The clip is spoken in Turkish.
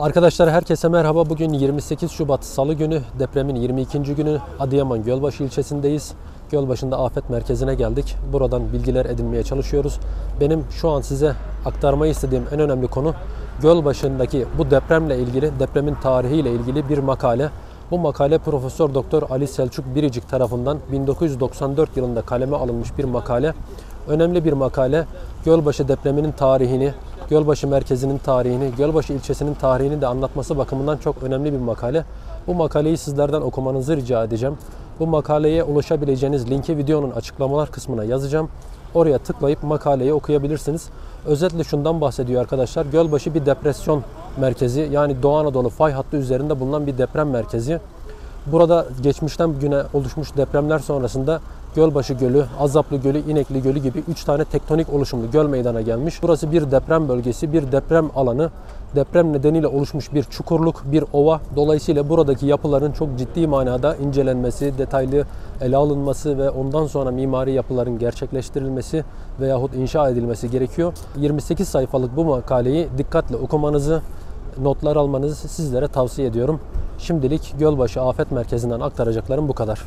Arkadaşlar herkese merhaba. Bugün 28 Şubat Salı günü, depremin 22. günü Adıyaman Gölbaşı ilçesindeyiz. Gölbaşı'nda afet merkezine geldik. Buradan bilgiler edinmeye çalışıyoruz. Benim şu an size aktarmayı istediğim en önemli konu Gölbaşı'ndaki bu depremle ilgili, depremin tarihiyle ilgili bir makale. Bu makale Profesör Doktor Ali Selçuk Biricik tarafından 1994 yılında kaleme alınmış bir makale. Önemli bir makale. Gölbaşı depreminin tarihini, Gölbaşı merkezinin tarihini, Gölbaşı ilçesinin tarihini de anlatması bakımından çok önemli bir makale. Bu makaleyi sizlerden okumanızı rica edeceğim. Bu makaleye ulaşabileceğiniz linki videonun açıklamalar kısmına yazacağım. Oraya tıklayıp makaleyi okuyabilirsiniz. Özetle şundan bahsediyor arkadaşlar. Gölbaşı bir depresyon merkezi, yani Doğu Anadolu fay hattı üzerinde bulunan bir deprem merkezi. Burada geçmişten güne oluşmuş depremler sonrasında Gölbaşı Gölü, Azaplı Gölü, İnekli Gölü gibi 3 tane tektonik oluşumlu göl meydana gelmiş. Burası bir deprem bölgesi, bir deprem alanı. Deprem nedeniyle oluşmuş bir çukurluk, bir ova. Dolayısıyla buradaki yapıların çok ciddi manada incelenmesi, detaylı ele alınması ve ondan sonra mimari yapıların gerçekleştirilmesi veyahut inşa edilmesi gerekiyor. 28 sayfalık bu makaleyi dikkatle okumanızı, notlar almanızı sizlere tavsiye ediyorum. Şimdilik Gölbaşı Afet Merkezi'nden aktaracaklarım bu kadar.